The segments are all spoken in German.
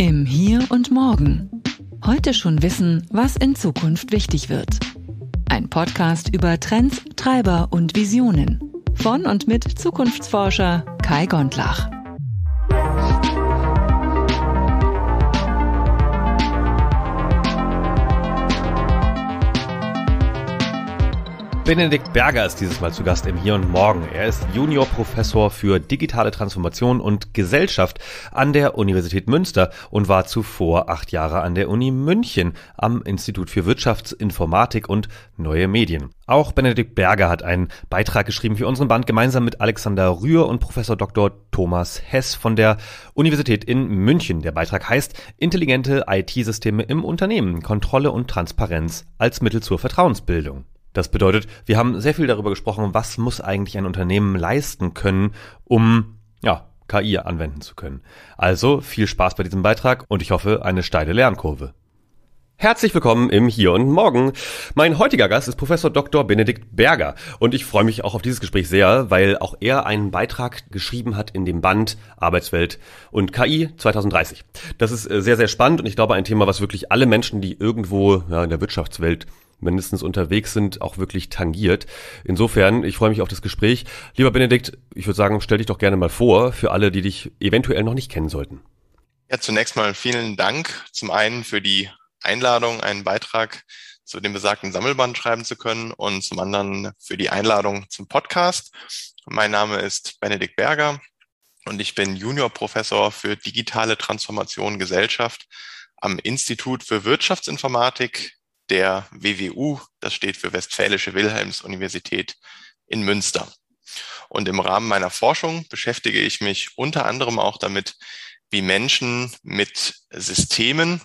Im Hier und Morgen. Heute schon wissen, was in Zukunft wichtig wird. Ein Podcast über Trends, Treiber und Visionen. Von und mit Zukunftsforscher Kai Gondlach. Benedikt Berger ist dieses Mal zu Gast im Hier und Morgen. Er ist Juniorprofessor für digitale Transformation und Gesellschaft an der Universität Münster und war zuvor 8 Jahre an der Uni München am Institut für Wirtschaftsinformatik und neue Medien. Auch Benedikt Berger hat einen Beitrag geschrieben für unseren Band gemeinsam mit Alexander Rühr und Professor Dr. Thomas Hess von der Universität in München. Der Beitrag heißt Intelligente IT-Systeme im Unternehmen, Kontrolle und Transparenz als Mittel zur Vertrauensbildung. Das bedeutet, wir haben sehr viel darüber gesprochen, was muss eigentlich ein Unternehmen leisten können, um KI anwenden zu können. Also viel Spaß bei diesem Beitrag und ich hoffe, eine steile Lernkurve. Herzlich willkommen im Hier und Morgen. Mein heutiger Gast ist Professor Dr. Benedikt Berger und ich freue mich auch auf dieses Gespräch sehr, weil auch er einen Beitrag geschrieben hat in dem Band Arbeitswelt und KI 2030. Das ist sehr, sehr spannend und ich glaube ein Thema, was wirklich alle Menschen, die irgendwo in der Wirtschaftswelt mindestens unterwegs sind, auch wirklich tangiert. Insofern, ich freue mich auf das Gespräch. Lieber Benedikt, ich würde sagen, stell dich doch gerne mal vor für alle, die dich eventuell noch nicht kennen sollten. Ja, zunächst mal vielen Dank zum einen für die Einladung, einen Beitrag zu dem besagten Sammelband schreiben zu können und zum anderen für die Einladung zum Podcast. Mein Name ist Benedikt Berger und ich bin Juniorprofessor für digitale Transformation Gesellschaft am Institut für Wirtschaftsinformatik der WWU, das steht für Westfälische Wilhelms-Universität in Münster. Und im Rahmen meiner Forschung beschäftige ich mich unter anderem auch damit, wie Menschen mit Systemen,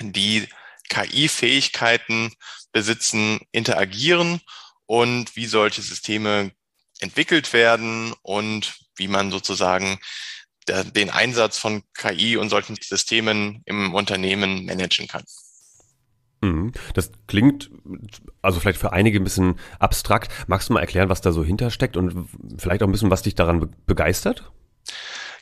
die KI-Fähigkeiten besitzen, interagieren und wie solche Systeme entwickelt werden und wie man sozusagen den Einsatz von KI und solchen Systemen im Unternehmen managen kann. Das klingt also vielleicht für einige ein bisschen abstrakt. Magst du mal erklären, was da so hintersteckt und vielleicht auch ein bisschen, was dich daran begeistert?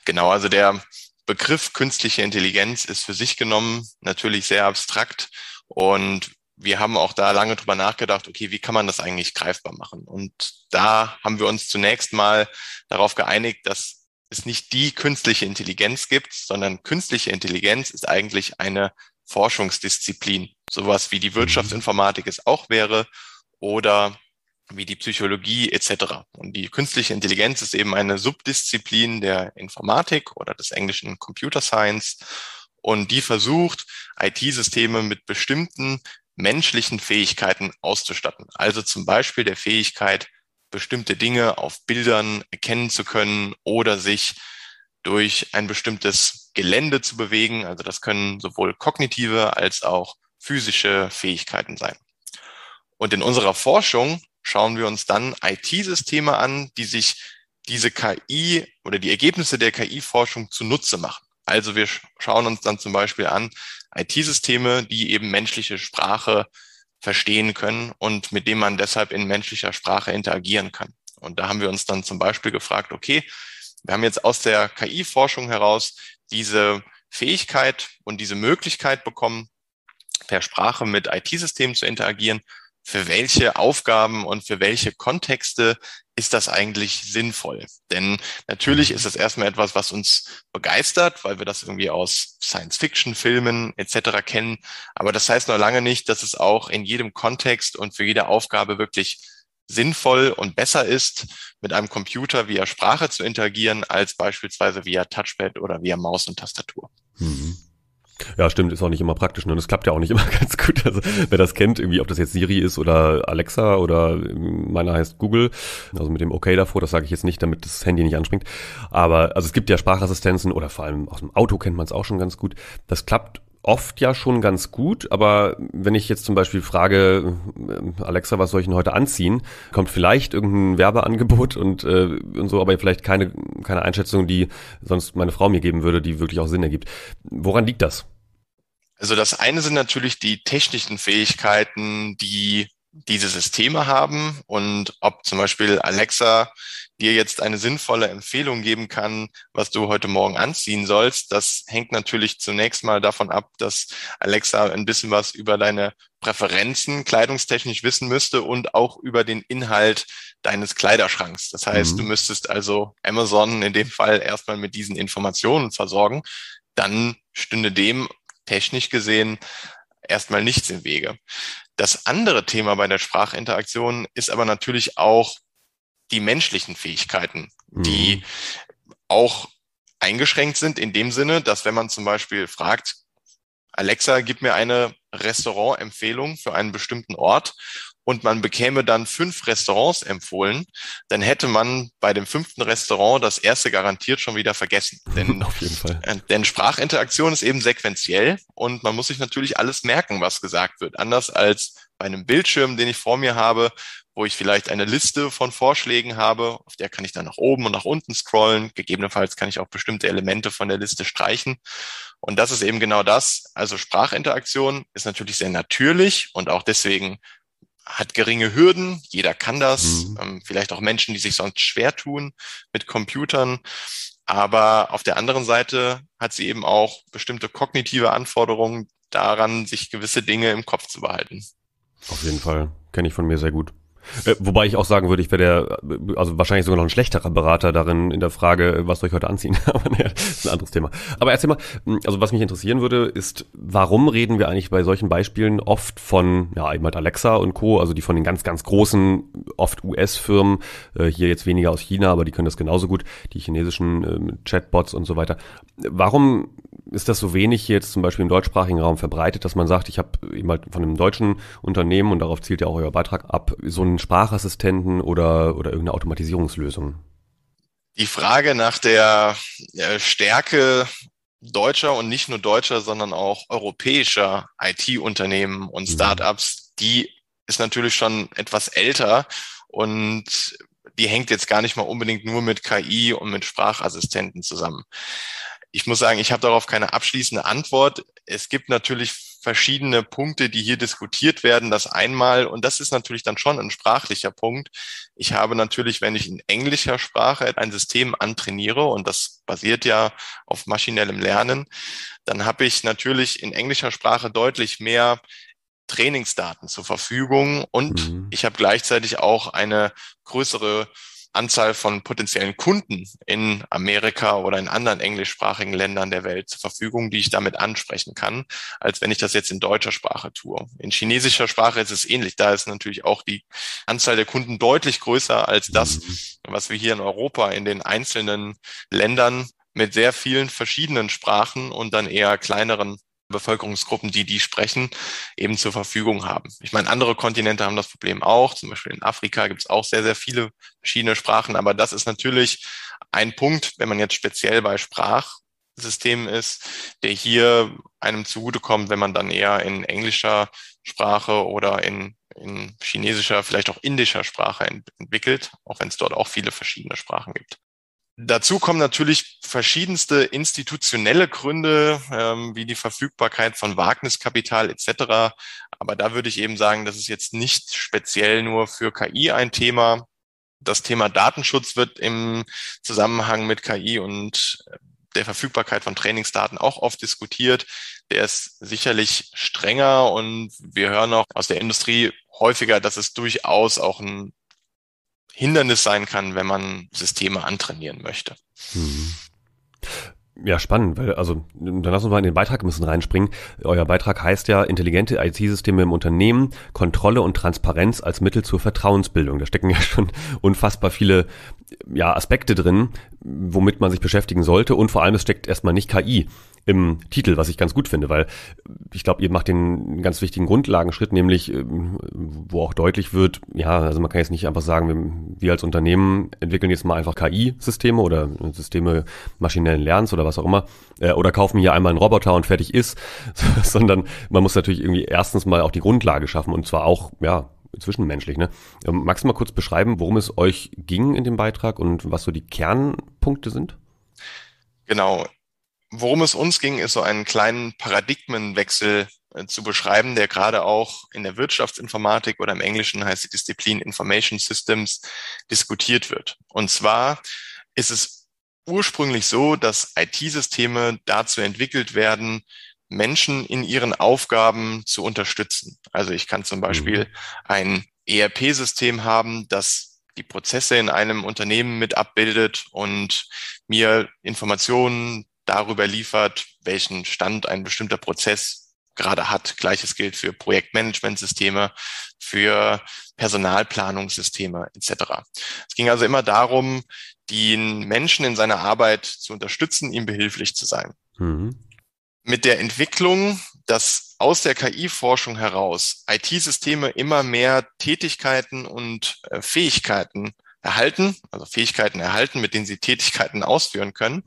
Genau, also der Begriff künstliche Intelligenz ist für sich genommen natürlich sehr abstrakt und wir haben auch da lange drüber nachgedacht, okay, wie kann man das eigentlich greifbar machen? Und da haben wir uns zunächst mal darauf geeinigt, dass es nicht die künstliche Intelligenz gibt, sondern künstliche Intelligenz ist eigentlich eine Forschungsdisziplin. Sowas wie die Wirtschaftsinformatik es auch wäre oder wie die Psychologie etc. Und die künstliche Intelligenz ist eben eine Subdisziplin der Informatik oder des englischen Computer Science und die versucht, IT-Systeme mit bestimmten menschlichen Fähigkeiten auszustatten. Also zum Beispiel der Fähigkeit, bestimmte Dinge auf Bildern erkennen zu können oder sich durch ein bestimmtes Gelände zu bewegen. Also das können sowohl kognitive als auch physische Fähigkeiten sein. Und in unserer Forschung schauen wir uns dann IT-Systeme an, die sich diese KI oder die Ergebnisse der KI-Forschung zunutze machen. Also wir schauen uns dann zum Beispiel an IT-Systeme, die eben menschliche Sprache verstehen können und mit denen man deshalb in menschlicher Sprache interagieren kann. Und da haben wir uns dann zum Beispiel gefragt, okay, wir haben jetzt aus der KI-Forschung heraus diese Fähigkeit und diese Möglichkeit bekommen, per Sprache mit IT-Systemen zu interagieren. Für welche Aufgaben und für welche Kontexte ist das eigentlich sinnvoll? Denn natürlich ist das erstmal etwas, was uns begeistert, weil wir das irgendwie aus Science-Fiction-Filmen etc. kennen. Aber das heißt noch lange nicht, dass es auch in jedem Kontext und für jede Aufgabe wirklich sinnvoll und besser ist, mit einem Computer via Sprache zu interagieren, als beispielsweise via Touchpad oder via Maus und Tastatur. Mhm. Ja, stimmt, ist auch nicht immer praktisch, ne? Und es klappt ja auch nicht immer ganz gut. Also, wer das kennt, irgendwie, ob das jetzt Siri ist oder Alexa oder meiner heißt Google, also mit dem Okay davor, das sage ich jetzt nicht, damit das Handy nicht anspringt. Aber also es gibt ja Sprachassistenzen oder vor allem aus dem Auto kennt man es auch schon ganz gut. Das klappt oft ja schon ganz gut, aber wenn ich jetzt zum Beispiel frage, Alexa, was soll ich denn heute anziehen, kommt vielleicht irgendein Werbeangebot und so, aber vielleicht keine Einschätzung, die sonst meine Frau mir geben würde, die wirklich auch Sinn ergibt. Woran liegt das? Also das eine sind natürlich die technischen Fähigkeiten, die diese Systeme haben und ob zum Beispiel Alexa dir jetzt eine sinnvolle Empfehlung geben kann, was du heute Morgen anziehen sollst. Das hängt natürlich zunächst mal davon ab, dass Alexa ein bisschen was über deine Präferenzen kleidungstechnisch wissen müsste und auch über den Inhalt deines Kleiderschranks. Das heißt, du müsstest also Amazon in dem Fall erstmal mit diesen Informationen versorgen. Dann stünde dem technisch gesehen erstmal nichts im Wege. Das andere Thema bei der Sprachinteraktion ist aber natürlich auch die menschlichen Fähigkeiten, die auch eingeschränkt sind in dem Sinne, dass wenn man zum Beispiel fragt, Alexa, gib mir eine Restaurantempfehlung für einen bestimmten Ort und man bekäme dann 5 Restaurants empfohlen, dann hätte man bei dem 5. Restaurant das erste garantiert schon wieder vergessen. Denn, auf jeden Fall. Denn Sprachinteraktion ist eben sequenziell und man muss sich natürlich alles merken, was gesagt wird. Anders als bei einem Bildschirm, den ich vor mir habe, wo ich vielleicht eine Liste von Vorschlägen habe, auf der kann ich dann nach oben und nach unten scrollen. Gegebenenfalls kann ich auch bestimmte Elemente von der Liste streichen. Und das ist eben genau das. Also Sprachinteraktion ist natürlich sehr natürlich und auch deswegen hat geringe Hürden. Jeder kann das. Vielleicht auch Menschen, die sich sonst schwer tun mit Computern. Aber auf der anderen Seite hat sie eben auch bestimmte kognitive Anforderungen daran, sich gewisse Dinge im Kopf zu behalten. Auf jeden Fall. Kenne ich von mir sehr gut. Wobei ich auch sagen würde, ich wäre also wahrscheinlich sogar noch ein schlechterer Berater darin, in der Frage, was soll ich heute anziehen? Aber naja, ist ein anderes Thema. Aber erst einmal, also was mich interessieren würde, ist, warum reden wir eigentlich bei solchen Beispielen oft von, ja, eben halt Alexa und Co., also die von den ganz, ganz großen, oft US-Firmen, hier jetzt weniger aus China, aber die können das genauso gut, die chinesischen Chatbots und so weiter. Warum ist das so wenig jetzt zum Beispiel im deutschsprachigen Raum verbreitet, dass man sagt, ich habe eben halt von einem deutschen Unternehmen, und darauf zielt ja auch euer Beitrag ab, so einen Sprachassistenten oder irgendeine Automatisierungslösung? Die Frage nach der Stärke deutscher und nicht nur deutscher, sondern auch europäischer IT-Unternehmen und Startups, die ist natürlich schon etwas älter und die hängt jetzt gar nicht mal unbedingt nur mit KI und mit Sprachassistenten zusammen. Ich muss sagen, ich habe darauf keine abschließende Antwort. Es gibt natürlich verschiedene Punkte, die hier diskutiert werden. Das einmal, und das ist natürlich dann schon ein sprachlicher Punkt. Ich habe natürlich, wenn ich in englischer Sprache ein System antrainiere, und das basiert ja auf maschinellem Lernen, dann habe ich natürlich in englischer Sprache deutlich mehr Trainingsdaten zur Verfügung und ich habe gleichzeitig auch eine größere Anzahl von potenziellen Kunden in Amerika oder in anderen englischsprachigen Ländern der Welt zur Verfügung, die ich damit ansprechen kann, als wenn ich das jetzt in deutscher Sprache tue. In chinesischer Sprache ist es ähnlich. Da ist natürlich auch die Anzahl der Kunden deutlich größer als das, was wir hier in Europa in den einzelnen Ländern mit sehr vielen verschiedenen Sprachen und dann eher kleineren Bevölkerungsgruppen, die sprechen, eben zur Verfügung haben. Ich meine, andere Kontinente haben das Problem auch. Zum Beispiel in Afrika gibt es auch sehr, sehr viele verschiedene Sprachen. Aber das ist natürlich ein Punkt, wenn man jetzt speziell bei Sprachsystemen ist, der hier einem zugutekommt, wenn man dann eher in englischer Sprache oder in chinesischer, vielleicht auch indischer Sprache entwickelt, auch wenn es dort auch viele verschiedene Sprachen gibt. Dazu kommen natürlich verschiedenste institutionelle Gründe, wie die Verfügbarkeit von Wagniskapital etc. Aber da würde ich eben sagen, das ist jetzt nicht speziell nur für KI ein Thema. Das Thema Datenschutz wird im Zusammenhang mit KI und der Verfügbarkeit von Trainingsdaten auch oft diskutiert. Der ist sicherlich strenger und wir hören auch aus der Industrie häufiger, dass es durchaus auch ein Hindernis sein kann, wenn man Systeme antrainieren möchte. Ja, spannend, weil, also, dann lass uns mal in den Beitrag ein bisschen reinspringen. Euer Beitrag heißt ja, intelligente IT-Systeme im Unternehmen, Kontrolle und Transparenz als Mittel zur Vertrauensbildung. Da stecken ja schon unfassbar viele, ja, Aspekte drin, womit man sich beschäftigen sollte. Und vor allem, es steckt erstmal nicht KI im Titel, was ich ganz gut finde, weil ich glaube, ihr macht den ganz wichtigen Grundlagenschritt, nämlich wo auch deutlich wird, ja, also man kann jetzt nicht einfach sagen, wir als Unternehmen entwickeln jetzt mal einfach KI-Systeme oder Systeme maschinellen Lernens oder was auch immer oder kaufen hier einmal einen Roboter und fertig ist, sondern man muss natürlich irgendwie erstens mal auch die Grundlage schaffen und zwar auch, ja, zwischenmenschlich, ne? Magst du mal kurz beschreiben, worum es euch ging in dem Beitrag und was so die Kernpunkte sind? Genau. Worum es uns ging, ist so einen kleinen Paradigmenwechsel zu beschreiben, der gerade auch in der Wirtschaftsinformatik oder im Englischen heißt die Disziplin Information Systems diskutiert wird. Und zwar ist es ursprünglich so, dass IT-Systeme dazu entwickelt werden, Menschen in ihren Aufgaben zu unterstützen. Also ich kann zum Beispiel ein ERP-System haben, das die Prozesse in einem Unternehmen mit abbildet und mir Informationen darüber liefert, welchen Stand ein bestimmter Prozess gerade hat. Gleiches gilt für Projektmanagementsysteme, für Personalplanungssysteme etc. Es ging also immer darum, den Menschen in seiner Arbeit zu unterstützen, ihm behilflich zu sein. Mit der Entwicklung, dass aus der KI-Forschung heraus IT-Systeme immer mehr Tätigkeiten und Fähigkeiten erhalten, also Fähigkeiten erhalten, mit denen sie Tätigkeiten ausführen können,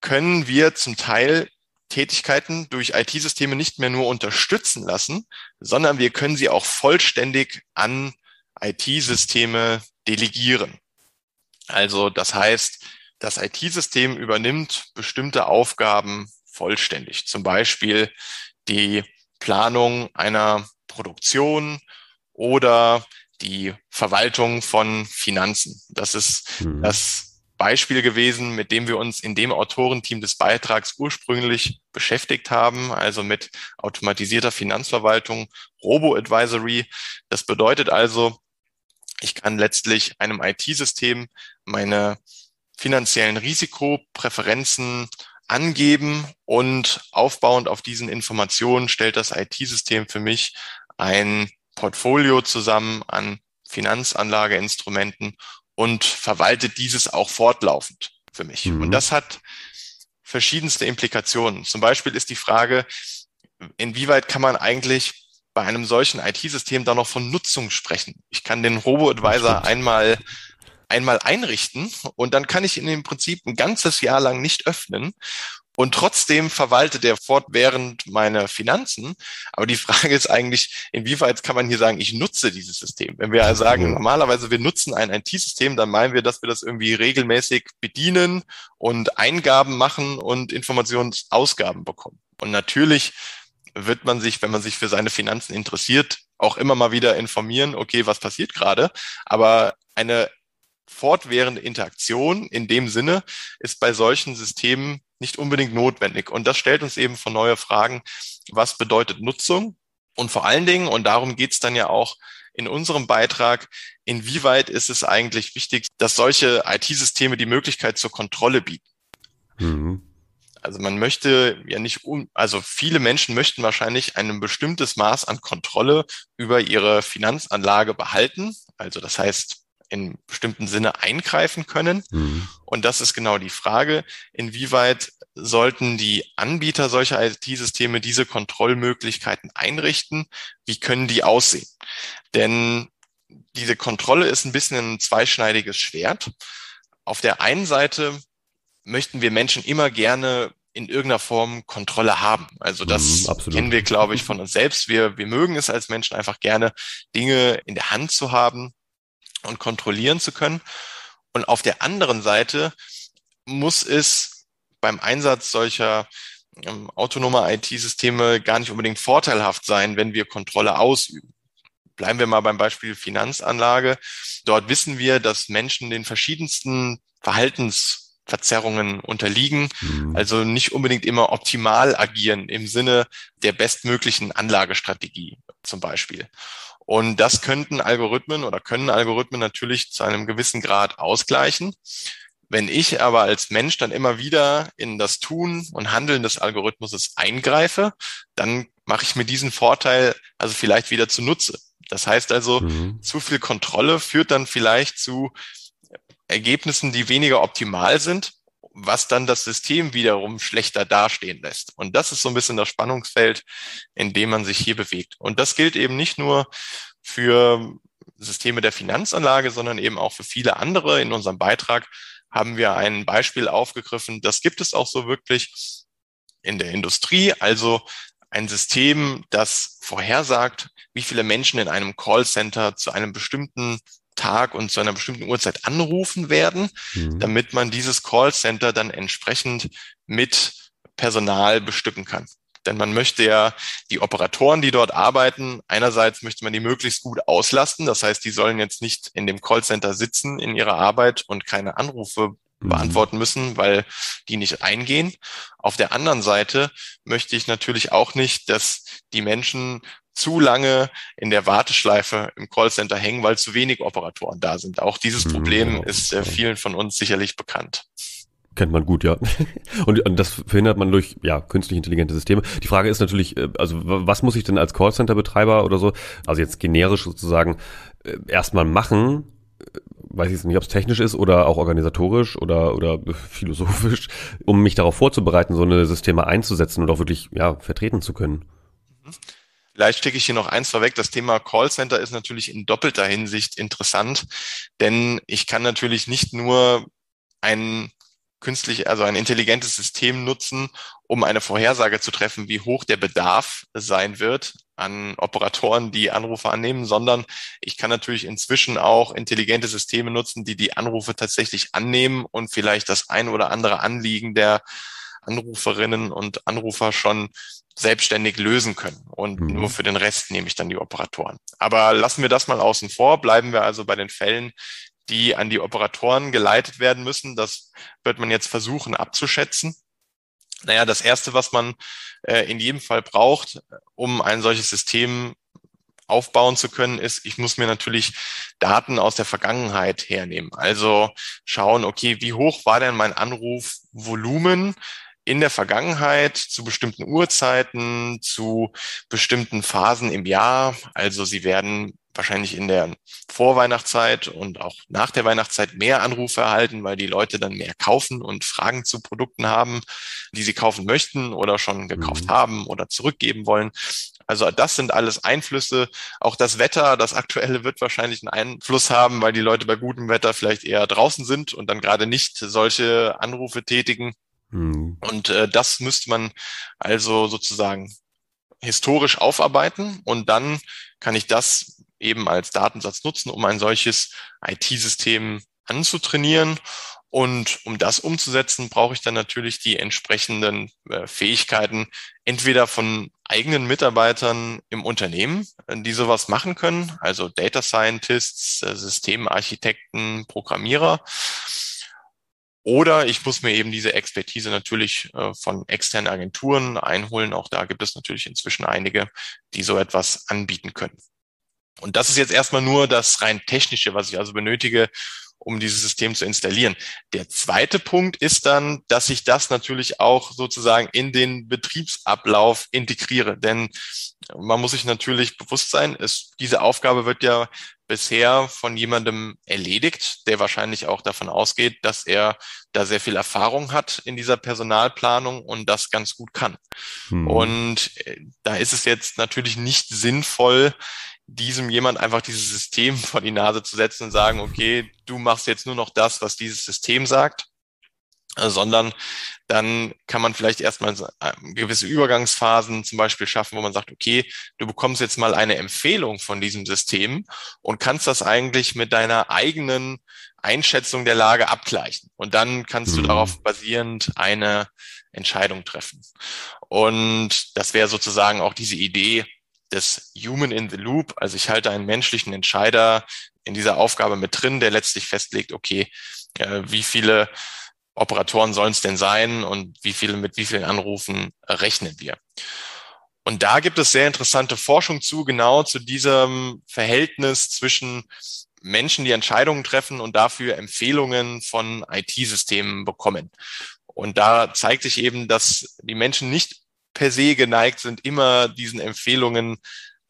können wir zum Teil Tätigkeiten durch IT-Systeme nicht mehr nur unterstützen lassen, sondern wir können sie auch vollständig an IT-Systeme delegieren. Also das heißt, das IT-System übernimmt bestimmte Aufgaben vollständig, zum Beispiel die Planung einer Produktion oder die Verwaltung von Finanzen. Das ist das Beispiel gewesen, mit dem wir uns in dem Autorenteam des Beitrags ursprünglich beschäftigt haben, also mit automatisierter Finanzverwaltung, Robo-Advisory. Das bedeutet also, ich kann letztlich einem IT-System meine finanziellen Risikopräferenzen angeben und aufbauend auf diesen Informationen stellt das IT-System für mich ein Portfolio zusammen an Finanzanlageinstrumenten und verwaltet dieses auch fortlaufend für mich. Und das hat verschiedenste Implikationen. Zum Beispiel ist die Frage, inwieweit kann man eigentlich bei einem solchen IT-System da noch von Nutzung sprechen? Ich kann den Robo-Advisor einmal einrichten und dann kann ich ihn im Prinzip ein ganzes Jahr lang nicht öffnen und trotzdem verwaltet er fortwährend meine Finanzen. Aber die Frage ist eigentlich, inwieweit kann man hier sagen, ich nutze dieses System? Wenn wir also sagen, normalerweise wir nutzen ein IT-System, dann meinen wir, dass wir das irgendwie regelmäßig bedienen und Eingaben machen und Informationsausgaben bekommen. Und natürlich wird man sich, wenn man sich für seine Finanzen interessiert, auch immer mal wieder informieren, okay, was passiert gerade? Aber eine fortwährende Interaktion in dem Sinne ist bei solchen Systemen nicht unbedingt notwendig. Und das stellt uns eben vor neue Fragen, was bedeutet Nutzung? Und vor allen Dingen, und darum geht es dann ja auch in unserem Beitrag, inwieweit ist es eigentlich wichtig, dass solche IT-Systeme die Möglichkeit zur Kontrolle bieten? Also man möchte ja nicht, also viele Menschen möchten wahrscheinlich ein bestimmtes Maß an Kontrolle über ihre Finanzanlage behalten. Also das heißt, in bestimmten Sinne eingreifen können. Und das ist genau die Frage, inwieweit sollten die Anbieter solcher IT-Systeme diese Kontrollmöglichkeiten einrichten? Wie können die aussehen? Denn diese Kontrolle ist ein bisschen ein zweischneidiges Schwert. Auf der einen Seite möchten wir Menschen immer gerne in irgendeiner Form Kontrolle haben. Also das kennen wir, glaube ich, von uns selbst. Wir mögen es als Menschen einfach gerne, Dinge in der Hand zu haben und kontrollieren zu können. Und auf der anderen Seite muss es beim Einsatz solcher autonomer IT-Systeme gar nicht unbedingt vorteilhaft sein, wenn wir Kontrolle ausüben. Bleiben wir mal beim Beispiel Finanzanlage. Dort wissen wir, dass Menschen den verschiedensten Verhaltensverzerrungen unterliegen, also nicht unbedingt immer optimal agieren im Sinne der bestmöglichen Anlagestrategie zum Beispiel. Und das können Algorithmen natürlich zu einem gewissen Grad ausgleichen. Wenn ich aber als Mensch dann immer wieder in das Tun und Handeln des Algorithmus eingreife, dann mache ich mir diesen Vorteil also vielleicht wieder zunutze. Das heißt also, zu viel Kontrolle führt dann vielleicht zu Ergebnissen, die weniger optimal sind, was dann das System wiederum schlechter dastehen lässt. Und das ist so ein bisschen das Spannungsfeld, in dem man sich hier bewegt. Und das gilt eben nicht nur für Systeme der Finanzanlage, sondern eben auch für viele andere. In unserem Beitrag haben wir ein Beispiel aufgegriffen. Das gibt es auch so wirklich in der Industrie. Also ein System, das vorhersagt, wie viele Menschen in einem Callcenter zu einem bestimmten Tag und zu einer bestimmten Uhrzeit anrufen werden, damit man dieses Callcenter dann entsprechend mit Personal bestücken kann. Denn man möchte ja die Operatoren, die dort arbeiten, einerseits möchte man die möglichst gut auslasten. Das heißt, die sollen jetzt nicht in dem Callcenter sitzen in ihrer Arbeit und keine Anrufe beantworten müssen, weil die nicht eingehen. Auf der anderen Seite möchte ich natürlich auch nicht, dass die Menschen zu lange in der Warteschleife im Callcenter hängen, weil zu wenig Operatoren da sind. Auch dieses Problem ist vielen von uns sicherlich bekannt. Kennt man gut, ja. Und das verhindert man durch, ja, künstlich intelligente Systeme. Die Frage ist natürlich, also was muss ich denn als Callcenter-Betreiber oder so, also jetzt generisch sozusagen, erstmal machen? Weiß ich nicht, ob es technisch ist oder auch organisatorisch oder philosophisch, um mich darauf vorzubereiten, so eine Systeme einzusetzen und auch wirklich, ja, vertreten zu können. Vielleicht schicke ich hier noch eins vorweg. Das Thema Callcenter ist natürlich in doppelter Hinsicht interessant, denn ich kann natürlich nicht nur ein intelligentes System nutzen, um eine Vorhersage zu treffen, wie hoch der Bedarf sein wird an Operatoren, die Anrufe annehmen, sondern ich kann natürlich inzwischen auch intelligente Systeme nutzen, die die Anrufe tatsächlich annehmen und vielleicht das ein oder andere Anliegen der Anruferinnen und Anrufer schon selbstständig lösen können. Und nur für den Rest nehme ich dann die Operatoren. Aber lassen wir das mal außen vor, bleiben wir also bei den Fällen, die an die Operatoren geleitet werden müssen. Das wird man jetzt versuchen abzuschätzen. Naja, das Erste, was man in jedem Fall braucht, um ein solches System aufbauen zu können, ist, ich muss mir natürlich Daten aus der Vergangenheit hernehmen. Also schauen, okay, wie hoch war denn mein Anrufvolumen in der Vergangenheit zu bestimmten Uhrzeiten, zu bestimmten Phasen im Jahr? Also sie werden wahrscheinlich in der Vorweihnachtszeit und auch nach der Weihnachtszeit mehr Anrufe erhalten, weil die Leute dann mehr kaufen und Fragen zu Produkten haben, die sie kaufen möchten oder schon gekauft haben oder zurückgeben wollen. Also das sind alles Einflüsse. Auch das Wetter, das aktuelle, wird wahrscheinlich einen Einfluss haben, weil die Leute bei gutem Wetter vielleicht eher draußen sind und dann gerade nicht solche Anrufe tätigen. Und das müsste man also sozusagen historisch aufarbeiten und dann kann ich das eben als Datensatz nutzen, um ein solches IT-System anzutrainieren. Und um das umzusetzen, brauche ich dann natürlich die entsprechenden Fähigkeiten, entweder von eigenen Mitarbeitern im Unternehmen, die sowas machen können, also Data Scientists, Systemarchitekten, Programmierer. Oder ich muss mir eben diese Expertise natürlich von externen Agenturen einholen. Auch da gibt es natürlich inzwischen einige, die so etwas anbieten können. Und das ist jetzt erstmal nur das rein Technische, was ich also benötige, um dieses System zu installieren. Der zweite Punkt ist dann, dass ich das natürlich auch sozusagen in den Betriebsablauf integriere. Denn man muss sich natürlich bewusst sein, diese Aufgabe wird ja bisher von jemandem erledigt, der wahrscheinlich auch davon ausgeht, dass er da sehr viel Erfahrung hat in dieser Personalplanung und das ganz gut kann. Und da ist es jetzt natürlich nicht sinnvoll, diesem jemand einfach dieses System vor die Nase zu setzen und sagen, okay, du machst jetzt nur noch das, was dieses System sagt, sondern dann kann man vielleicht erstmal gewisse Übergangsphasen zum Beispiel schaffen, wo man sagt, okay, du bekommst jetzt mal eine Empfehlung von diesem System und kannst das eigentlich mit deiner eigenen Einschätzung der Lage abgleichen. Und dann kannst du darauf basierend eine Entscheidung treffen. Und das wäre sozusagen auch diese Idee des Human in the Loop, also ich halte einen menschlichen Entscheider in dieser Aufgabe mit drin, der letztlich festlegt, okay, wie viele Operatoren sollen es denn sein und mit wie vielen Anrufen rechnen wir. Und da gibt es sehr interessante Forschung zu diesem Verhältnis zwischen Menschen, die Entscheidungen treffen und dafür Empfehlungen von IT-Systemen bekommen. Und da zeigt sich eben, dass die Menschen nicht per se geneigt sind, immer diesen Empfehlungen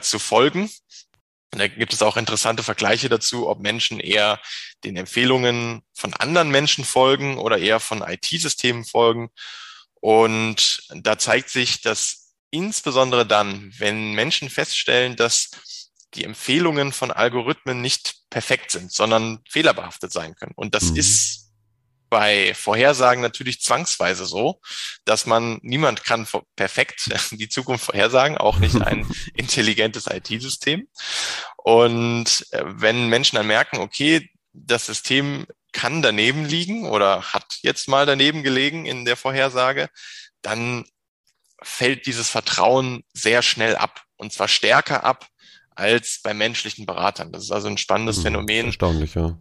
zu folgen. Und da gibt es auch interessante Vergleiche dazu, ob Menschen eher den Empfehlungen von anderen Menschen folgen oder eher von IT-Systemen folgen. Und da zeigt sich, dass insbesondere dann, wenn Menschen feststellen, dass die Empfehlungen von Algorithmen nicht perfekt sind, sondern fehlerbehaftet sein können. Und das ist bei Vorhersagen natürlich zwangsweise so, dass niemand kann perfekt die Zukunft vorhersagen, auch nicht ein intelligentes IT-System. Und wenn Menschen dann merken, okay, das System kann daneben liegen oder hat jetzt mal daneben gelegen in der Vorhersage, dann fällt dieses Vertrauen sehr schnell ab, und zwar stärker ab als bei menschlichen Beratern. Das ist also ein spannendes Phänomen. Erstaunlich, ja.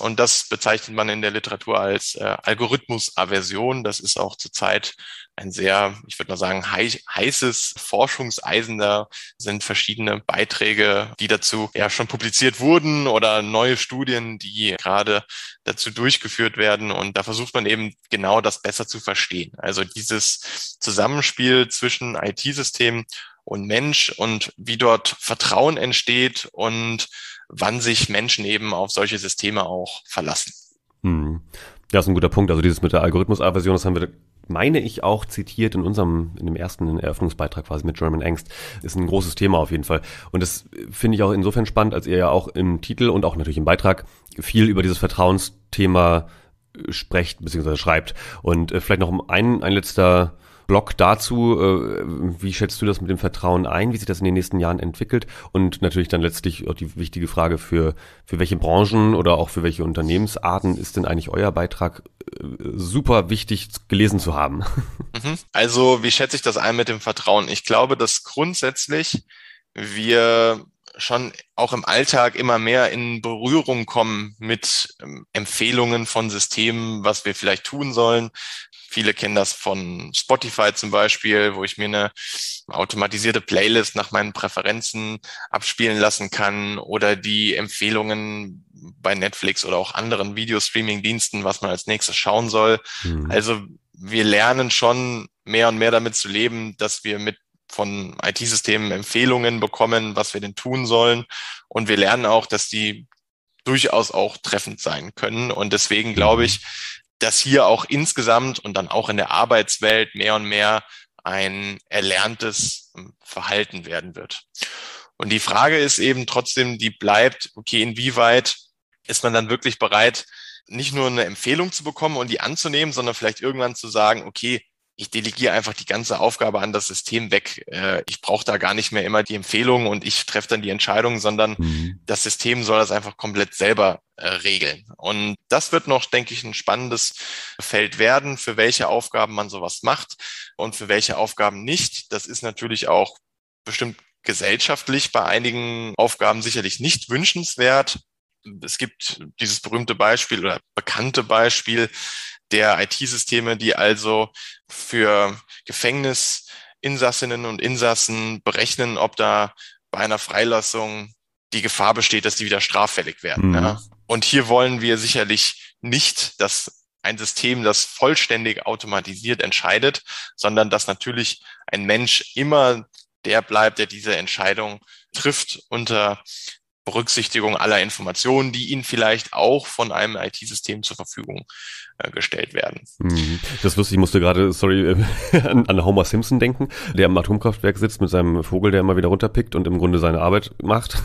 Und das bezeichnet man in der Literatur als Algorithmusaversion. Das ist auch zurzeit ein sehr, ich würde mal sagen, heißes Forschungseisen. Da sind verschiedene Beiträge, die dazu ja schon publiziert wurden, oder neue Studien, die gerade dazu durchgeführt werden. Und da versucht man eben genau das besser zu verstehen. Also dieses Zusammenspiel zwischen IT-Systemen und Mensch und wie dort Vertrauen entsteht und wann sich Menschen eben auf solche Systeme auch verlassen. Hm. Ja, ist ein guter Punkt. Also dieses mit der Algorithmus-Aversion, das haben wir, meine ich, auch zitiert in dem ersten Eröffnungsbeitrag quasi mit German Angst. Ist ein großes Thema auf jeden Fall. Und das finde ich auch insofern spannend, als ihr ja auch im Titel und auch natürlich im Beitrag viel über dieses Vertrauensthema sprecht bzw. schreibt. Und vielleicht noch ein letzter Blog dazu, wie schätzt du das mit dem Vertrauen ein, wie sich das in den nächsten Jahren entwickelt, und natürlich dann letztlich auch die wichtige Frage, für welche Branchen oder auch für welche Unternehmensarten ist denn eigentlich euer Beitrag super wichtig gelesen zu haben? Also wie schätze ich das ein mit dem Vertrauen? Ich glaube, dass grundsätzlich wir schon auch im Alltag immer mehr in Berührung kommen mit Empfehlungen von Systemen, was wir vielleicht tun sollen. Viele kennen das von Spotify zum Beispiel, wo ich mir eine automatisierte Playlist nach meinen Präferenzen abspielen lassen kann, oder die Empfehlungen bei Netflix oder auch anderen Videostreaming-Diensten, was man als nächstes schauen soll. Mhm. Also wir lernen schon mehr und mehr damit zu leben, dass wir mit von IT-Systemen Empfehlungen bekommen, was wir denn tun sollen. Und wir lernen auch, dass die durchaus auch treffend sein können. Und deswegen glaube ich, dass hier auch insgesamt und dann auch in der Arbeitswelt mehr und mehr ein erlerntes Verhalten werden wird. Und die Frage ist eben trotzdem, die bleibt, okay, inwieweit ist man dann wirklich bereit, nicht nur eine Empfehlung zu bekommen und die anzunehmen, sondern vielleicht irgendwann zu sagen, okay, ich delegiere einfach die ganze Aufgabe an das System weg. Ich brauche da gar nicht mehr immer die Empfehlungen und ich treffe dann die Entscheidungen, sondern das System soll das einfach komplett selber regeln. Und das wird noch, denke ich, ein spannendes Feld werden, für welche Aufgaben man sowas macht und für welche Aufgaben nicht. Das ist natürlich auch bestimmt gesellschaftlich bei einigen Aufgaben sicherlich nicht wünschenswert. Es gibt dieses berühmte Beispiel oder bekannte Beispiel der IT-Systeme, die also für Gefängnisinsassinnen und Insassen berechnen, ob da bei einer Freilassung die Gefahr besteht, dass die wieder straffällig werden. Mhm. Ja. Und hier wollen wir sicherlich nicht, dass ein System das vollständig automatisiert entscheidet, sondern dass natürlich ein Mensch immer der bleibt, der diese Entscheidung trifft unter Berücksichtigung aller Informationen, die Ihnen vielleicht auch von einem IT-System zur Verfügung gestellt werden. Das wusste ich, musste gerade, sorry, an Homer Simpson denken, der im Atomkraftwerk sitzt mit seinem Vogel, der immer wieder runterpickt und im Grunde seine Arbeit macht.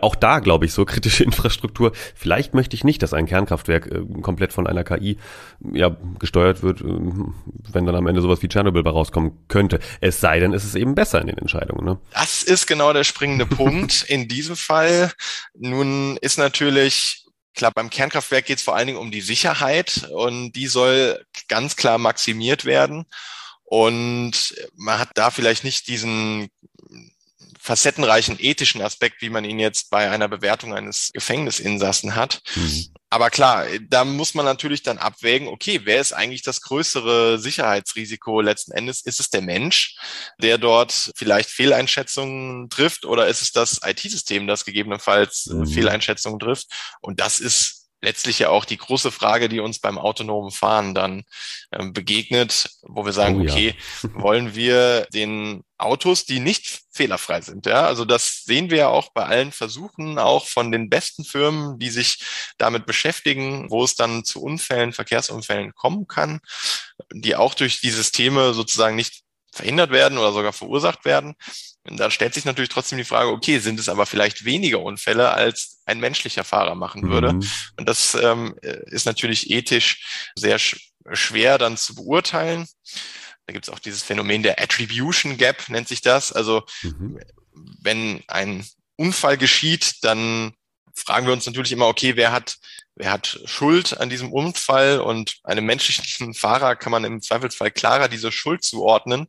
Auch da, glaube ich, so kritische Infrastruktur. Vielleicht möchte ich nicht, dass ein Kernkraftwerk komplett von einer KI gesteuert wird, wenn dann am Ende sowas wie Tschernobyl rauskommen könnte. Es sei denn, es ist eben besser in den Entscheidungen. Ne? Das ist genau der springende Punkt in diesem Fall. Nun ist natürlich klar, beim Kernkraftwerk geht es vor allen Dingen um die Sicherheit und die soll ganz klar maximiert werden. Und man hat da vielleicht nicht diesen facettenreichen ethischen Aspekt, wie man ihn jetzt bei einer Bewertung eines Gefängnisinsassen hat. Aber klar, da muss man natürlich dann abwägen, okay, wer ist eigentlich das größere Sicherheitsrisiko letzten Endes? Ist es der Mensch, der dort vielleicht Fehleinschätzungen trifft, oder ist es das IT-System, das gegebenenfalls Fehleinschätzungen trifft? Und das ist letztlich ja auch die große Frage, die uns beim autonomen Fahren dann begegnet, wo wir sagen, okay, wollen wir den Autos, die nicht fehlerfrei sind. Ja, also das sehen wir ja auch bei allen Versuchen, auch von den besten Firmen, die sich damit beschäftigen, wo es dann zu Unfällen, Verkehrsunfällen kommen kann, die auch durch die Systeme sozusagen nicht verhindert werden oder sogar verursacht werden. Und da stellt sich natürlich trotzdem die Frage, okay, sind es aber vielleicht weniger Unfälle, als ein menschlicher Fahrer machen würde? Und das ist natürlich ethisch sehr schwer dann zu beurteilen. Da gibt es auch dieses Phänomen der Attribution Gap, nennt sich das. Also wenn ein Unfall geschieht, dann fragen wir uns natürlich immer, okay, wer hat wer hat Schuld an diesem Unfall, und einem menschlichen Fahrer kann man im Zweifelsfall klarer diese Schuld zuordnen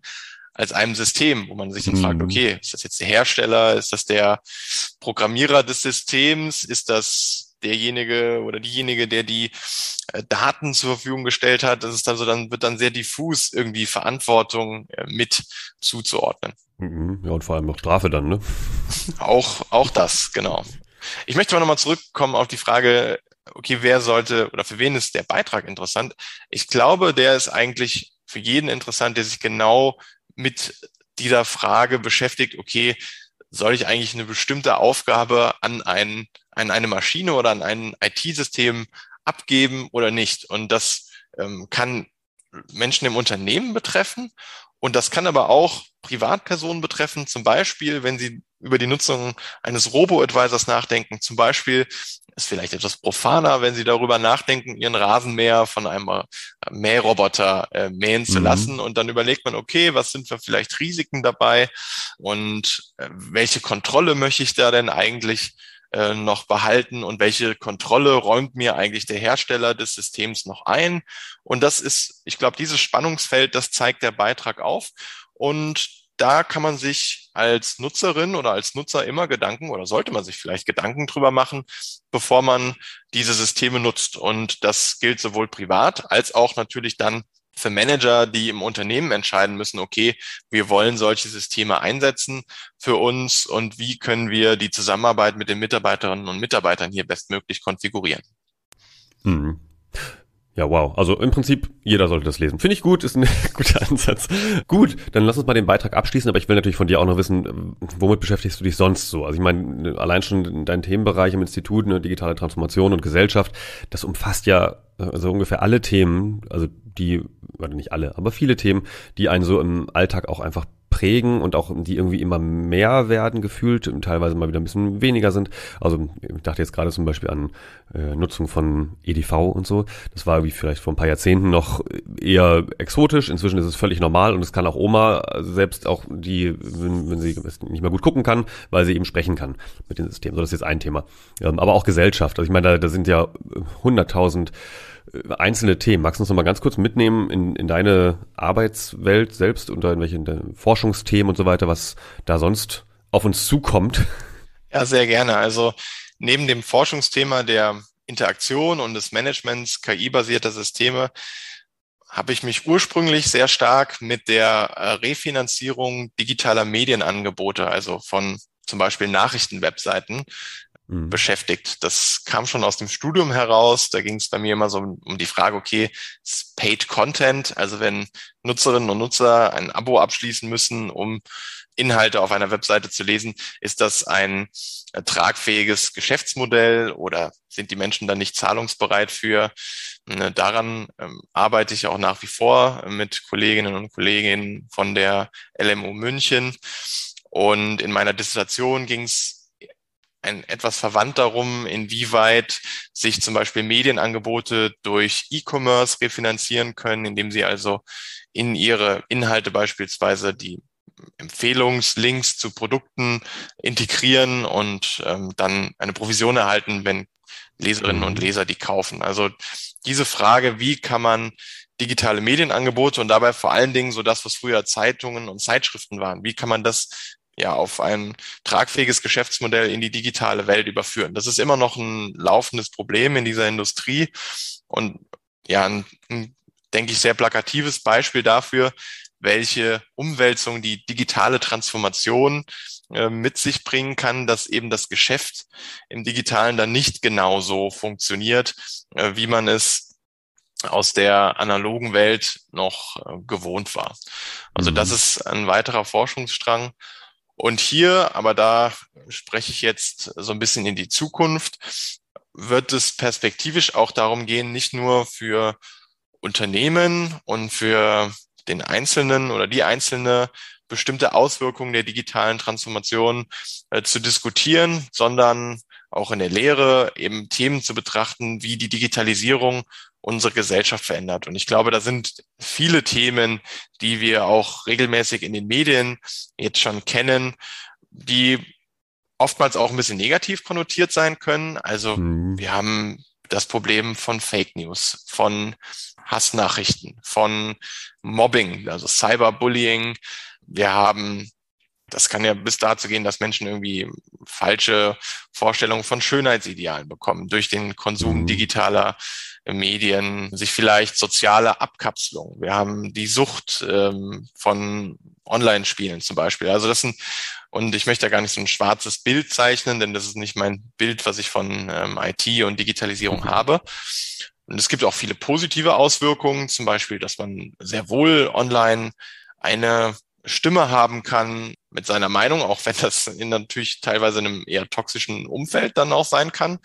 als einem System, wo man sich dann fragt, okay, ist das jetzt der Hersteller, ist das der Programmierer des Systems, ist das derjenige oder diejenige, der die Daten zur Verfügung gestellt hat? Das ist dann so, dann wird dann sehr diffus irgendwie Verantwortung mit zuzuordnen. Ja, und vor allem noch Strafe dann, ne? Auch das, genau. Ich möchte aber nochmal zurückkommen auf die Frage, okay, wer sollte oder für wen ist der Beitrag interessant? Ich glaube, der ist eigentlich für jeden interessant, der sich genau mit dieser Frage beschäftigt, okay, soll ich eigentlich eine bestimmte Aufgabe an eine Maschine oder an ein IT-System abgeben oder nicht? Und das kann Menschen im Unternehmen betreffen und das kann aber auch Privatpersonen betreffen, zum Beispiel, wenn sie über die Nutzung eines Robo-Advisors nachdenken. Zum Beispiel ist vielleicht etwas profaner, wenn sie darüber nachdenken, ihren Rasenmäher von einem Mähroboter mähen zu lassen. Und dann überlegt man, okay, was sind da vielleicht Risiken dabei und welche Kontrolle möchte ich da denn eigentlich noch behalten und welche Kontrolle räumt mir eigentlich der Hersteller des Systems noch ein? Und das ist, ich glaube, dieses Spannungsfeld, das zeigt der Beitrag auf. Und da kann man sich als Nutzerin oder als Nutzer immer Gedanken oder sollte man sich vielleicht Gedanken drüber machen, bevor man diese Systeme nutzt. Und das gilt sowohl privat als auch natürlich dann für Manager, die im Unternehmen entscheiden müssen, okay, wir wollen solche Systeme einsetzen für uns und wie können wir die Zusammenarbeit mit den Mitarbeiterinnen und Mitarbeitern hier bestmöglich konfigurieren. Ja, wow. Also im Prinzip, jeder sollte das lesen. Finde ich gut, ist ein guter Ansatz. Gut, dann lass uns mal den Beitrag abschließen, aber ich will natürlich von dir auch noch wissen, womit beschäftigst du dich sonst so? Also ich meine, allein schon dein Themenbereich im Institut, ne, digitale Transformation und Gesellschaft, das umfasst ja so ungefähr alle Themen, also die, oder nicht alle, aber viele Themen, die einen so im Alltag auch einfach prägen und auch die irgendwie immer mehr werden gefühlt und teilweise mal wieder ein bisschen weniger sind. Also ich dachte jetzt gerade zum Beispiel an Nutzung von EDV und so. Das war wie vielleicht vor ein paar Jahrzehnten noch eher exotisch. Inzwischen ist es völlig normal und es kann auch Oma, selbst auch die, wenn sie nicht mehr gut gucken kann, weil sie eben sprechen kann mit dem System. So, das ist jetzt ein Thema. Aber auch Gesellschaft. Also ich meine, da sind ja 100.000 einzelne Themen. Magst du uns noch mal ganz kurz mitnehmen in deine Arbeitswelt selbst und in welche Forschungsthemen und so weiter, was da sonst auf uns zukommt? Ja, sehr gerne. Also neben dem Forschungsthema der Interaktion und des Managements KI-basierter Systeme habe ich mich ursprünglich sehr stark mit der Refinanzierung digitaler Medienangebote, also von zum Beispiel Nachrichtenwebseiten, beschäftigt. Das kam schon aus dem Studium heraus. Da ging es bei mir immer so um die Frage, okay, ist Paid Content, also wenn Nutzerinnen und Nutzer ein Abo abschließen müssen, um Inhalte auf einer Webseite zu lesen, ist das ein tragfähiges Geschäftsmodell oder sind die Menschen dann nicht zahlungsbereit für? Daran arbeite ich auch nach wie vor mit Kolleginnen und Kollegen von der LMU München. Und in meiner Dissertation ging es etwas verwandt darum, inwieweit sich zum Beispiel Medienangebote durch E-Commerce refinanzieren können, indem sie also in ihre Inhalte beispielsweise die Empfehlungslinks zu Produkten integrieren und dann eine Provision erhalten, wenn Leserinnen und Leser die kaufen. Also diese Frage, wie kann man digitale Medienangebote und dabei vor allen Dingen so das, was früher Zeitungen und Zeitschriften waren, wie kann man das ja auf ein tragfähiges Geschäftsmodell in die digitale Welt überführen. Das ist immer noch ein laufendes Problem in dieser Industrie und ja, ein denke ich, sehr plakatives Beispiel dafür, welche Umwälzung die digitale Transformation mit sich bringen kann, dass eben das Geschäft im Digitalen dann nicht genauso funktioniert, wie man es aus der analogen Welt noch gewohnt war. Also das ist ein weiterer Forschungsstrang. Und hier, aber da spreche ich jetzt so ein bisschen in die Zukunft, wird es perspektivisch auch darum gehen, nicht nur für Unternehmen und für den Einzelnen oder die Einzelne bestimmte Auswirkungen der digitalen Transformation zu diskutieren, sondern auch in der Lehre eben Themen zu betrachten, wie die Digitalisierung unsere Gesellschaft verändert. Und ich glaube, da sind viele Themen, die wir auch regelmäßig in den Medien jetzt schon kennen, die oftmals auch ein bisschen negativ konnotiert sein können. Also wir haben das Problem von Fake News, von Hassnachrichten, von Mobbing, also Cyberbullying. Wir haben, das kann ja bis dazu gehen, dass Menschen irgendwie falsche Vorstellungen von Schönheitsidealen bekommen, durch den Konsum digitaler Medien, sich vielleicht soziale Abkapselung. Wir haben die Sucht von Online-Spielen zum Beispiel. Also das sind, und ich möchte da gar nicht so ein schwarzes Bild zeichnen, denn das ist nicht mein Bild, was ich von IT und Digitalisierung habe. Und es gibt auch viele positive Auswirkungen, zum Beispiel, dass man sehr wohl online eine Stimme haben kann mit seiner Meinung, auch wenn das in natürlich teilweise einem eher toxischen Umfeld dann auch sein kann.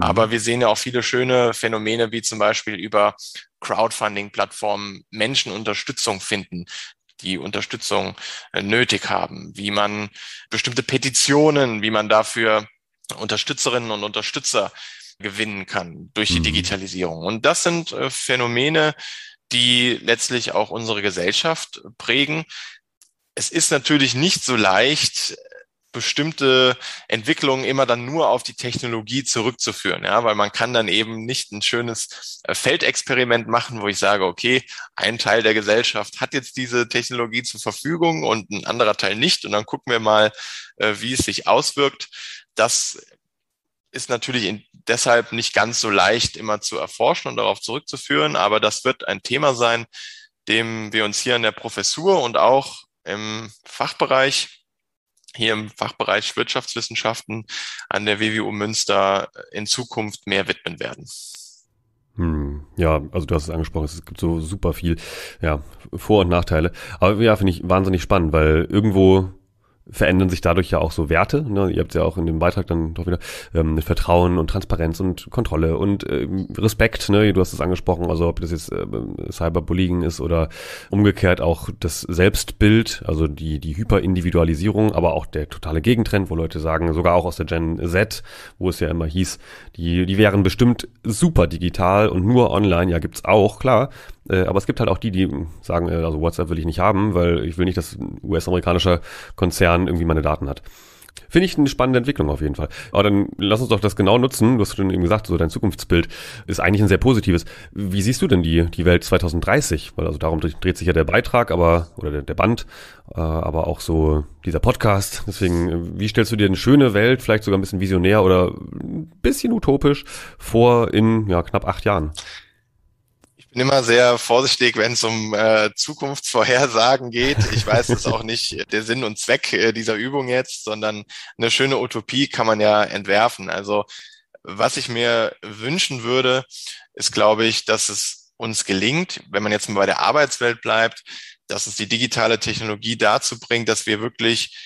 Aber wir sehen ja auch viele schöne Phänomene, wie zum Beispiel über Crowdfunding-Plattformen Menschen Unterstützung finden, die Unterstützung nötig haben, wie man bestimmte Petitionen, wie man dafür Unterstützerinnen und Unterstützer gewinnen kann durch die Digitalisierung. Und das sind Phänomene, die letztlich auch unsere Gesellschaft prägen. Es ist natürlich nicht so leicht, bestimmte Entwicklungen immer dann nur auf die Technologie zurückzuführen, ja, weil man kann dann eben nicht ein schönes Feldexperiment machen, wo ich sage, okay, ein Teil der Gesellschaft hat jetzt diese Technologie zur Verfügung und ein anderer Teil nicht und dann gucken wir mal, wie es sich auswirkt. Das ist natürlich deshalb nicht ganz so leicht immer zu erforschen und darauf zurückzuführen, aber das wird ein Thema sein, dem wir uns hier in der Professur und auch im Fachbereich Wirtschaftswissenschaften an der WWU Münster in Zukunft mehr widmen werden. Ja, also du hast es angesprochen, es gibt so super viel, ja, Vor- und Nachteile. Aber ja, finde ich wahnsinnig spannend, weil irgendwo verändern sich dadurch ja auch so Werte, ne? Ihr habt ja auch in dem Beitrag dann doch wieder mit Vertrauen und Transparenz und Kontrolle und Respekt, ne? Du hast es angesprochen, also ob das jetzt Cyberbullying ist oder umgekehrt auch das Selbstbild, also die Hyperindividualisierung, aber auch der totale Gegentrend, wo Leute sagen, sogar auch aus der Gen Z, wo es ja immer hieß, die wären bestimmt super digital und nur online, ja, gibt's auch, klar. Aber es gibt halt auch die sagen, also WhatsApp will ich nicht haben, weil ich will nicht, dass ein US-amerikanischer Konzern irgendwie meine Daten hat. Finde ich eine spannende Entwicklung auf jeden Fall. Aber dann lass uns doch das genau nutzen. Du hast schon eben gesagt, so dein Zukunftsbild ist eigentlich ein sehr positives. Wie siehst du denn die Welt 2030? Weil also darum dreht sich ja der Beitrag, oder der Band, aber auch so dieser Podcast. Deswegen, wie stellst du dir eine schöne Welt, vielleicht sogar ein bisschen visionär oder ein bisschen utopisch vor in, ja, knapp 8 Jahren? Ich bin immer sehr vorsichtig, wenn es um Zukunftsvorhersagen geht. Ich weiß, das ist auch nicht der Sinn und Zweck dieser Übung jetzt, sondern eine schöne Utopie kann man ja entwerfen. Also was ich mir wünschen würde, ist, glaube ich, dass es uns gelingt, wenn man jetzt mal bei der Arbeitswelt bleibt, dass es die digitale Technologie dazu bringt, dass wir wirklich,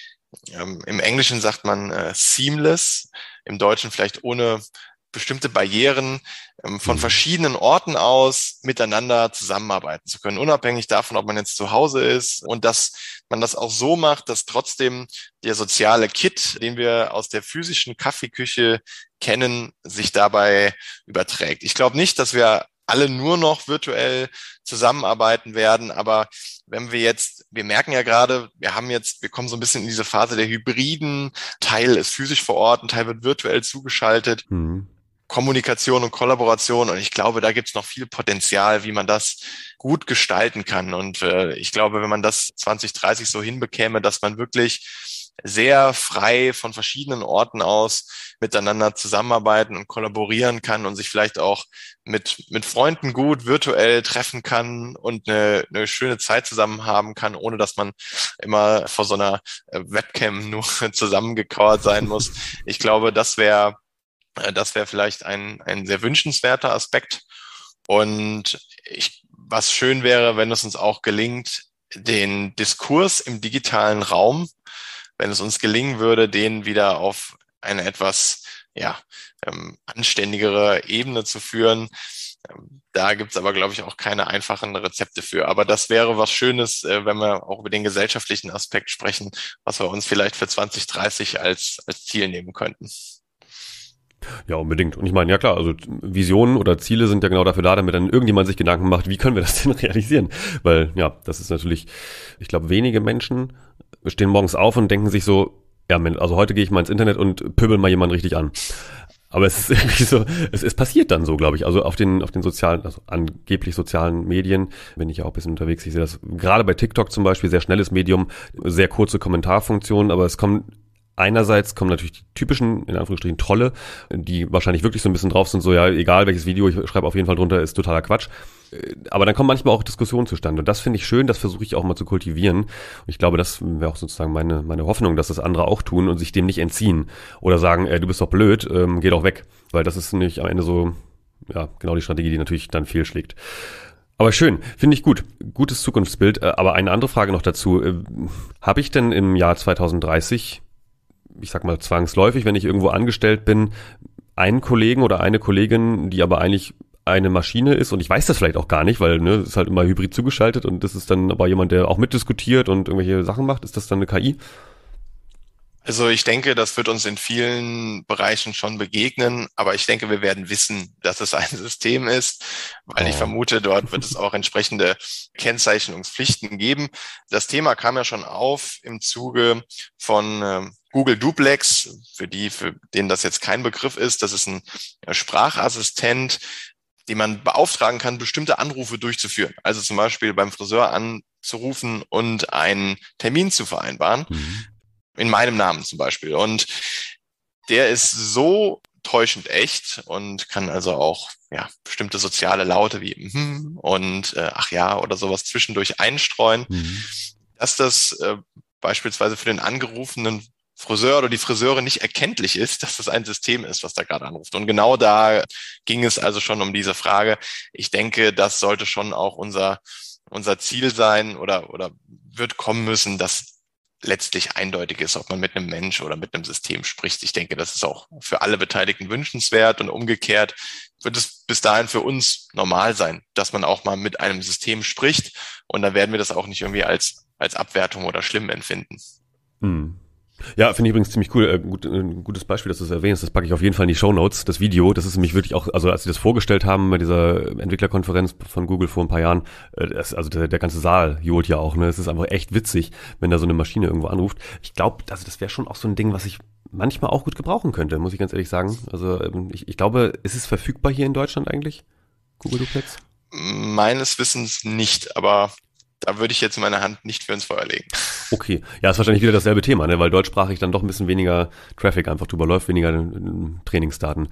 im Englischen sagt man seamless, im Deutschen vielleicht ohne bestimmte Barrieren von verschiedenen Orten aus miteinander zusammenarbeiten zu können, unabhängig davon, ob man jetzt zu Hause ist, und dass man das auch so macht, dass trotzdem der soziale Kit, den wir aus der physischen Kaffeeküche kennen, sich dabei überträgt. Ich glaube nicht, dass wir alle nur noch virtuell zusammenarbeiten werden, aber wenn wir merken ja gerade, wir kommen so ein bisschen in diese Phase der Hybriden, Teil ist physisch vor Ort, ein Teil wird virtuell zugeschaltet. Kommunikation und Kollaboration, und ich glaube, da gibt es noch viel Potenzial, wie man das gut gestalten kann, und ich glaube, wenn man das 2030 so hinbekäme, dass man wirklich sehr frei von verschiedenen Orten aus miteinander zusammenarbeiten und kollaborieren kann und sich vielleicht auch mit Freunden gut virtuell treffen kann und eine schöne Zeit zusammen haben kann, ohne dass man immer vor so einer Webcam nur zusammengekauert sein muss. Ich glaube, das wäre vielleicht ein sehr wünschenswerter Aspekt. Und was schön wäre, wenn es uns auch gelingt, den Diskurs im digitalen Raum, wenn es uns gelingen würde, den wieder auf eine etwas anständigere Ebene zu führen. Da gibt es aber, glaube ich, auch keine einfachen Rezepte für. Aber das wäre was Schönes, wenn wir auch über den gesellschaftlichen Aspekt sprechen, was wir uns vielleicht für 2030 als Ziel nehmen könnten. Ja, unbedingt. Und ich meine, ja klar, also Visionen oder Ziele sind ja genau dafür da, damit dann irgendjemand sich Gedanken macht, wie können wir das denn realisieren? Weil, ja, das ist natürlich, ich glaube, wenige Menschen stehen morgens auf und denken sich so, ja, also heute gehe ich mal ins Internet und pöbel mal jemanden richtig an. Aber es ist irgendwie so, es passiert dann so, glaube ich. Also auf den sozialen, also angeblich sozialen Medien bin ich ja auch ein bisschen unterwegs. Ich sehe das gerade bei TikTok zum Beispiel, sehr schnelles Medium, sehr kurze Kommentarfunktionen, aber es kommen einerseits natürlich die typischen, in Anführungsstrichen, Trolle, die wahrscheinlich wirklich so ein bisschen drauf sind, so ja, egal welches Video, ich schreibe auf jeden Fall drunter, ist totaler Quatsch. Aber dann kommen manchmal auch Diskussionen zustande und das finde ich schön, das versuche ich auch mal zu kultivieren. Und ich glaube, das wäre auch sozusagen meine Hoffnung, dass das andere auch tun und sich dem nicht entziehen oder sagen, du bist doch blöd, geh doch weg. Weil das ist nicht am Ende so, ja, genau die Strategie, die natürlich dann fehlschlägt. Aber schön, finde ich gut. Gutes Zukunftsbild. Aber eine andere Frage noch dazu. Habe ich denn im Jahr 2030... ich sag mal zwangsläufig, wenn ich irgendwo angestellt bin, einen Kollegen oder eine Kollegin, die aber eigentlich eine Maschine ist und ich weiß das vielleicht auch gar nicht, weil es ist halt immer hybrid zugeschaltet und das ist dann aber jemand, der auch mitdiskutiert und irgendwelche Sachen macht. Ist das dann eine KI? Also ich denke, das wird uns in vielen Bereichen schon begegnen, aber ich denke, wir werden wissen, dass es ein System ist, weil ich vermute, dort wird es auch entsprechende Kennzeichnungspflichten geben. Das Thema kam ja schon auf im Zuge von Google Duplex, für denen das jetzt kein Begriff ist. Das ist ein Sprachassistent, den man beauftragen kann, bestimmte Anrufe durchzuführen. Also zum Beispiel beim Friseur anzurufen und einen Termin zu vereinbaren. Mhm. In meinem Namen zum Beispiel. Und der ist so täuschend echt und kann also auch bestimmte soziale Laute wie und ach ja oder sowas zwischendurch einstreuen, dass das beispielsweise für den angerufenen Friseur oder die Friseure nicht erkenntlich ist, dass das ein System ist, was da gerade anruft. Und genau da ging es also schon um diese Frage. Ich denke, das sollte schon auch unser Ziel sein oder wird kommen müssen, dass letztlich eindeutig ist, ob man mit einem Mensch oder mit einem System spricht. Ich denke, das ist auch für alle Beteiligten wünschenswert und umgekehrt wird es bis dahin für uns normal sein, dass man auch mal mit einem System spricht und dann werden wir das auch nicht irgendwie als Abwertung oder schlimm empfinden. Hm. Ja, finde ich übrigens ziemlich cool. Ein gutes Beispiel, dass du es erwähnst. Das packe ich auf jeden Fall in die Shownotes. Das Video, das ist nämlich wirklich auch, also als sie das vorgestellt haben bei dieser Entwicklerkonferenz von Google vor ein paar Jahren, also der ganze Saal johlt ja auch. Ne, es ist einfach echt witzig, wenn da so eine Maschine irgendwo anruft. Ich glaube, also das wäre schon auch so ein Ding, was ich manchmal auch gut gebrauchen könnte, muss ich ganz ehrlich sagen. Also ich glaube, ist es verfügbar hier in Deutschland eigentlich? Google Duplex? Meines Wissens nicht, aber da würde ich jetzt meine Hand nicht für ins Feuer legen. Okay, ja, ist wahrscheinlich wieder dasselbe Thema, ne? Weil deutschsprachig dann doch ein bisschen weniger Traffic einfach drüber läuft, weniger Trainingsdaten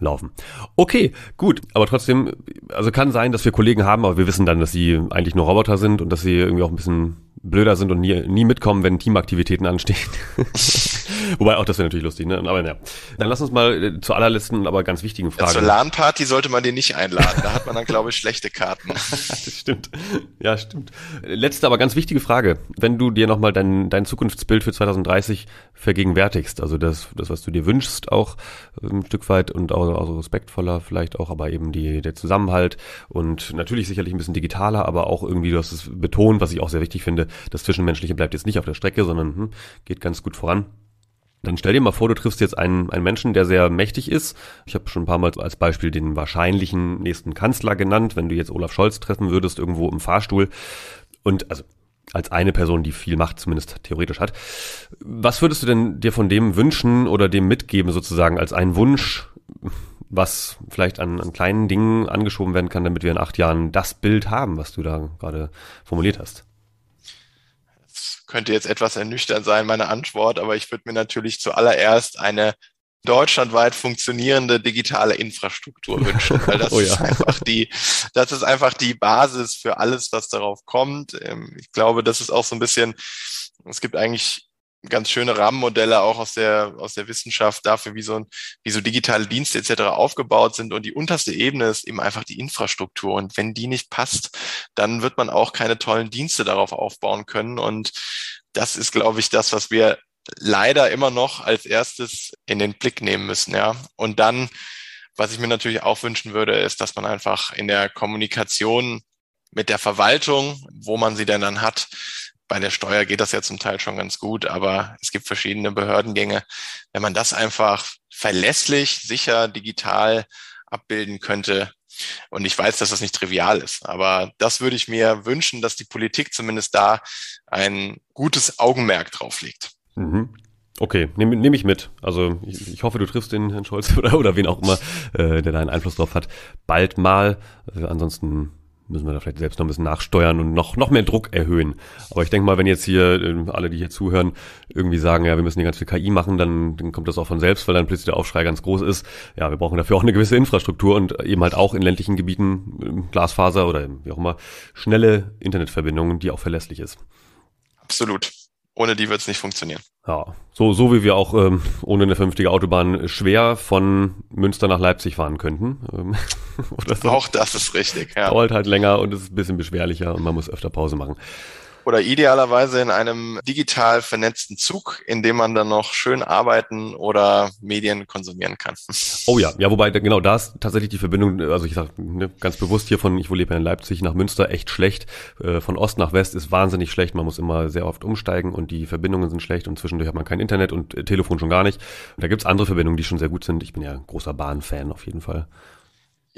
laufen. Okay, gut, aber trotzdem, also kann sein, dass wir Kollegen haben, aber wir wissen dann, dass sie eigentlich nur Roboter sind und dass sie irgendwie auch ein bisschen blöder sind und nie mitkommen, wenn Teamaktivitäten anstehen. Wobei auch das wäre natürlich lustig, ne? Aber naja. Dann lass uns mal zur allerletzten, aber ganz wichtigen Frage. Zur LAN-Party sollte man den nicht einladen. Da hat man dann, glaube ich, schlechte Karten. Das stimmt. Ja, stimmt. Letzte, aber ganz wichtige Frage. Wenn du dir nochmal dein Zukunftsbild für 2030 vergegenwärtigst, also das, was du dir wünschst, auch ein Stück weit und auch respektvoller vielleicht auch, aber eben der Zusammenhalt und natürlich sicherlich ein bisschen digitaler, aber auch irgendwie, du hast es betont, was ich auch sehr wichtig finde, das Zwischenmenschliche bleibt jetzt nicht auf der Strecke, sondern geht ganz gut voran. Dann stell dir mal vor, du triffst jetzt einen Menschen, der sehr mächtig ist. Ich habe schon ein paar Mal als Beispiel den wahrscheinlichen nächsten Kanzler genannt, wenn du jetzt Olaf Scholz treffen würdest, irgendwo im Fahrstuhl. Und also als eine Person, die viel Macht zumindest theoretisch hat. Was würdest du denn dir von dem wünschen oder dem mitgeben sozusagen als einen Wunsch, was vielleicht an kleinen Dingen angeschoben werden kann, damit wir in 8 Jahren das Bild haben, was du da gerade formuliert hast? Könnte jetzt etwas ernüchternd sein, meine Antwort, aber ich würde mir natürlich zuallererst eine deutschlandweit funktionierende digitale Infrastruktur wünschen, weil das ist einfach die Basis für alles, was darauf kommt. Ich glaube, das ist auch so ein bisschen, es gibt eigentlich ganz schöne Rahmenmodelle auch aus der Wissenschaft dafür, wie so digitale Dienste etc. aufgebaut sind. Und die unterste Ebene ist eben einfach die Infrastruktur. Und wenn die nicht passt, dann wird man auch keine tollen Dienste darauf aufbauen können. Und das ist, glaube ich, das, was wir leider immer noch als erstes in den Blick nehmen müssen. Ja. Und dann, was ich mir natürlich auch wünschen würde, ist, dass man einfach in der Kommunikation mit der Verwaltung, wo man sie denn dann hat, bei der Steuer geht das ja zum Teil schon ganz gut, aber es gibt verschiedene Behördengänge. Wenn man das einfach verlässlich, sicher, digital abbilden könnte, und ich weiß, dass das nicht trivial ist, aber das würde ich mir wünschen, dass die Politik zumindest da ein gutes Augenmerk drauf legt. Mhm. Okay, nehme ich mit. Also ich hoffe, du triffst den Herrn Scholz oder wen auch immer, der da einen Einfluss drauf hat, bald mal. Ansonsten müssen wir da vielleicht selbst noch ein bisschen nachsteuern und noch mehr Druck erhöhen. Aber ich denke mal, wenn jetzt hier alle, die hier zuhören, irgendwie sagen, ja, wir müssen hier ganz viel KI machen, dann kommt das auch von selbst, weil dann plötzlich der Aufschrei ganz groß ist. Ja, wir brauchen dafür auch eine gewisse Infrastruktur und eben halt auch in ländlichen Gebieten Glasfaser oder wie auch immer schnelle Internetverbindungen, die auch verlässlich ist. Absolut. Ohne die wird es nicht funktionieren. Ja, so wie wir auch ohne eine vernünftige Autobahn schwer von Münster nach Leipzig fahren könnten. Oder so. Auch das ist richtig, ja. Dauert halt länger und ist ein bisschen beschwerlicher und man muss öfter Pause machen. Oder idealerweise in einem digital vernetzten Zug, in dem man dann noch schön arbeiten oder Medien konsumieren kann. Oh ja, wobei, genau, da ist tatsächlich die Verbindung, also ich sage ganz bewusst hier ich lebe ja in Leipzig, nach Münster echt schlecht, von Ost nach West ist wahnsinnig schlecht, man muss immer sehr oft umsteigen und die Verbindungen sind schlecht und zwischendurch hat man kein Internet und Telefon schon gar nicht. Und da gibt's andere Verbindungen, die schon sehr gut sind. Ich bin ja großer Bahnfan auf jeden Fall.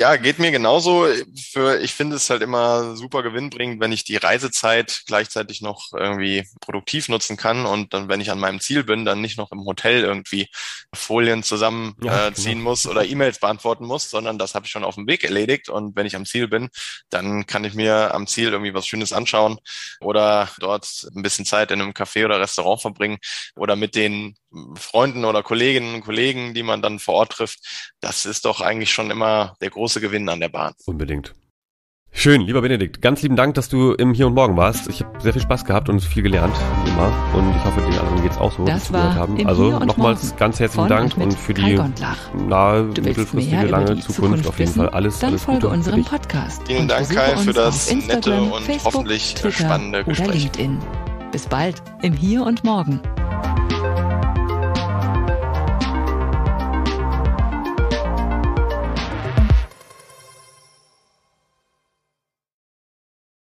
Ja, geht mir genauso. Ich finde es halt immer super gewinnbringend, wenn ich die Reisezeit gleichzeitig noch irgendwie produktiv nutzen kann und dann, wenn ich an meinem Ziel bin, dann nicht noch im Hotel irgendwie Folien zusammenziehen muss oder E-Mails beantworten muss, sondern das habe ich schon auf dem Weg erledigt. Und wenn ich am Ziel bin, dann kann ich mir am Ziel irgendwie was Schönes anschauen oder dort ein bisschen Zeit in einem Café oder Restaurant verbringen oder mit den Freunden oder Kolleginnen und Kollegen, die man dann vor Ort trifft. Das ist doch eigentlich schon immer der große Gewinn an der Bahn. Unbedingt. Schön, lieber Benedikt. Ganz lieben Dank, dass du im Hier und Morgen warst. Ich habe sehr viel Spaß gehabt und viel gelernt, wie immer. Und ich hoffe, den anderen geht's auch so, dass wir gehört haben. Also nochmals ganz herzlichen Dank und für die nahe, mittelfristige, lange Zukunft auf jeden Fall. Alles Gute. Folge unserem Podcast. Vielen Dank, Kai, für das nette und hoffentlich spannende Gespräch. Bis bald im Hier und Morgen.